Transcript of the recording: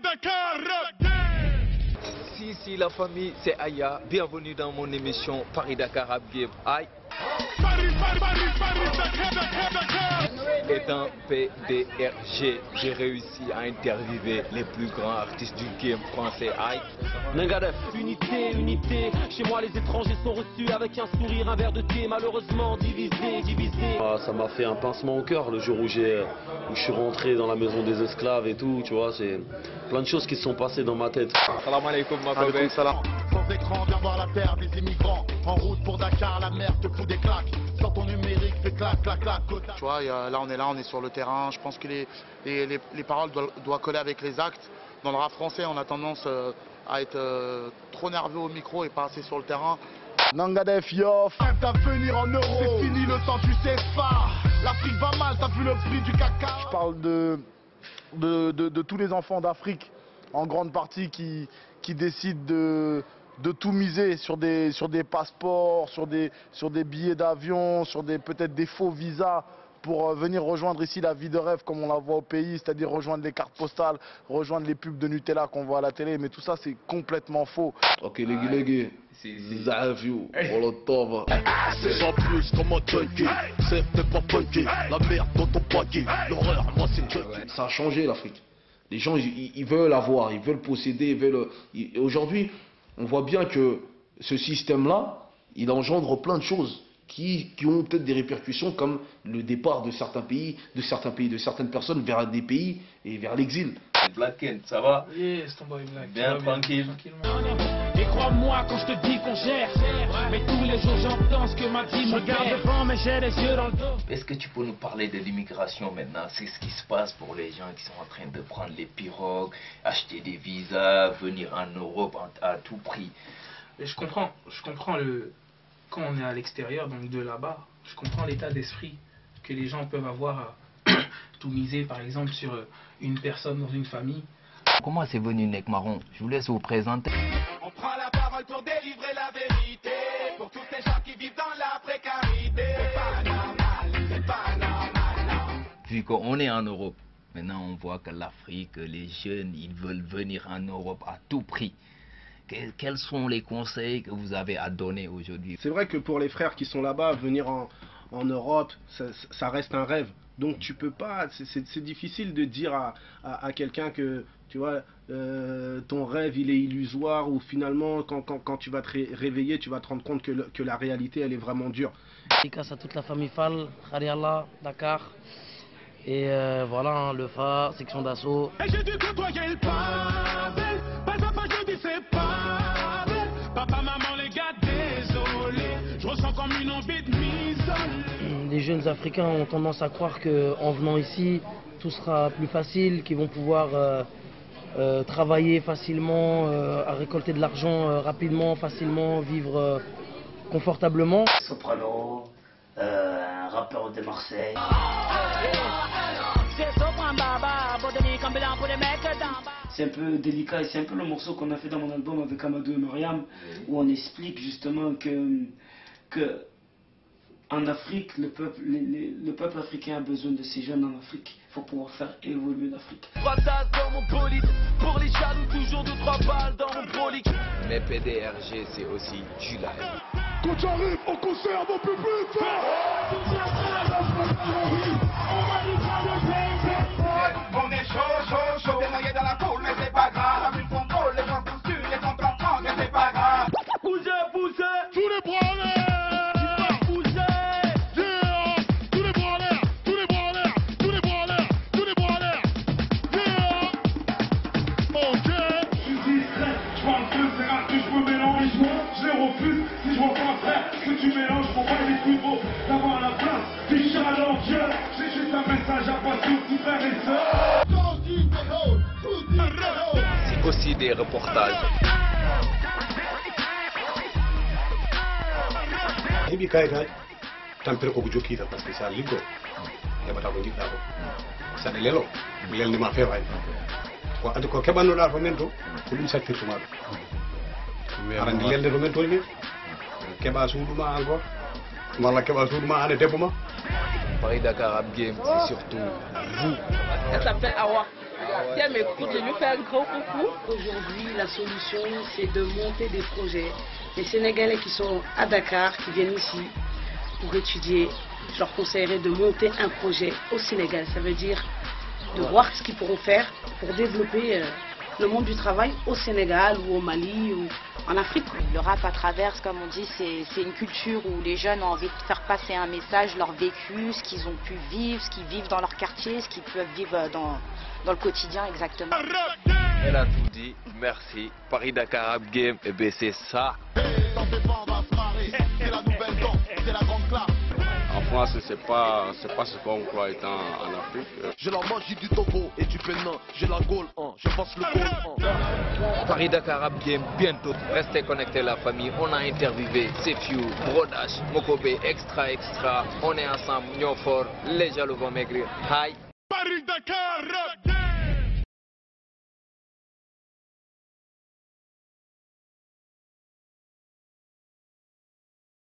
Paris Dakar Abib. Si la famille c'est Aya, bienvenue dans mon émission Paris Dakar Abib. Aïe étant PDRG, j'ai réussi à interviewer les plus grands artistes du game français. Aïe Nengadef. Unité, unité, chez moi les étrangers sont reçus avec un sourire, un verre de thé, malheureusement divisé. Ah, ça m'a fait un pincement au cœur le jour où je suis rentré dans la maison des esclaves et tout, tu vois, c'est plein de choses qui se sont passées dans ma tête. Salam alaikum Mokobé. Sans écran, viens voir la terre des immigrants, en route pour Dakar, la mer te fout des claques. Sans ton numérique, fais clac, clac, clac. Tu vois, là, on est sur le terrain. Je pense que les paroles doivent coller avec les actes. Dans le rap français, on a tendance à être trop nerveux au micro et pas assez sur le terrain. Nangadefiof, d'avenir en euros, c'est fini le temps du CFA. L'Afrique va mal, t'as vu le prix du caca. Je parle de tous les enfants d'Afrique, en grande partie, qui décident de tout miser sur des passeports, sur des billets d'avion, peut-être des faux visas pour venir rejoindre ici la vie de rêve comme on la voit au pays, c'est-à-dire rejoindre les cartes postales, rejoindre les pubs de Nutella qu'on voit à la télé, mais tout ça c'est complètement faux. Ok les gars, Cefiou, pour le temps, sans plus comme un junkie, c'est pas punky, la merde dans ton paquet, l'horreur, moi c'est junkie. Ça a changé l'Afrique, les gens ils veulent avoir, ils veulent posséder, aujourd'hui, on voit bien que ce système-là, il engendre plein de choses qui ont peut-être des répercussions comme le départ de certains pays, de certaines personnes vers des pays et vers l'exil. Black Ken, ça va? Yes, ton boy Black. Bien, tranquille. Et crois-moi quand je te dis qu'on gère, mais tous les jours j'entends ce que m'a dit mon père. Je regarde devant mais j'ai les yeux dans le dos. Est-ce que tu peux nous parler de l'immigration maintenant? C'est ce qui se passe pour les gens qui sont en train de prendre les pirogues, acheter des visas, venir en Europe à tout prix. Je comprends quand on est à l'extérieur, donc de là-bas, je comprends l'état d'esprit que les gens peuvent avoir à tout miser par exemple sur une personne dans une famille. Comment c'est venu Nec Marron? Je vous laisse vous présenter. On prend la parole pour délivrer la vérité, pour tous ces gens qui vivent dans la précarité. C'est pas normal, non. Vu qu'on est en Europe, maintenant on voit que l'Afrique, les jeunes, ils veulent venir en Europe à tout prix. Quels sont les conseils que vous avez à donner aujourd'hui? C'est vrai que pour les frères qui sont là-bas, venir en Europe, ça reste un rêve. Donc tu peux pas, c'est difficile de dire à quelqu'un que, tu vois, ton rêve il est illusoire ou finalement quand tu vas te réveiller, tu vas te rendre compte que la réalité elle est vraiment dure. Dédicace à toute la famille Fall, Khariallah, Dakar, et voilà, hein, le Fa, section d'assaut. Et j'ai dû côtoyer le pavel, pas à pas je dis c'est pavel, papa, maman, les gars, désolé, je ressens comme une envie de m'isoler. Les jeunes Africains ont tendance à croire qu'en venant ici, tout sera plus facile, qu'ils vont pouvoir travailler facilement, à récolter de l'argent rapidement, facilement, vivre confortablement. Soprano, un rappeur de Marseille. C'est un peu délicat et c'est un peu le morceau qu'on a fait dans mon album avec Amadou et Mariam, où on explique justement que en Afrique, le peuple africain a besoin de ces jeunes en Afrique. Il faut pouvoir faire évoluer l'Afrique. Mais PDRG, c'est aussi du live. Quand j'arrive, on conserve au plus vite. On est chaud, t'es noyé dans la poule, mais c'est pas grave. Plus on colle, les gens sont sûrs, les gens t'entendent, mais c'est pas grave. Poussez, tous les bras en l'air. C'est aussi des reportages. Paris Dakar Abib, c'est surtout vous. Si elle m'écoute, je lui fais un grand coucou. Aujourd'hui, la solution, c'est de monter des projets. Les Sénégalais qui sont à Dakar, qui viennent ici pour étudier, je leur conseillerais de monter un projet au Sénégal. Ça veut dire de voir ce qu'ils pourront faire pour développer le monde du travail au Sénégal ou au Mali ou en Afrique. Le rap à travers, comme on dit, c'est une culture où les jeunes ont envie de faire passer un message, leur vécu, ce qu'ils ont pu vivre, ce qu'ils vivent dans leur quartier, ce qu'ils peuvent vivre dans le quotidien exactement. Elle a tout dit, merci. Paris Dakar Abib Game, et bien c'est ça. En France, c'est pas ce qu'on croit étant en Afrique. Je la mange du Togo et du Bénin, j'ai la Gaule, hein. Je passe le Gaule. Hein. Paris Dakar Abib Game, bientôt. Restez connectés la famille, on a interviewé Cefiou, Brodash, Mokobé, extra extra. On est ensemble, Nyon fort, les jaloux vont maigrir. Hi. Paris Dakar Abib Game.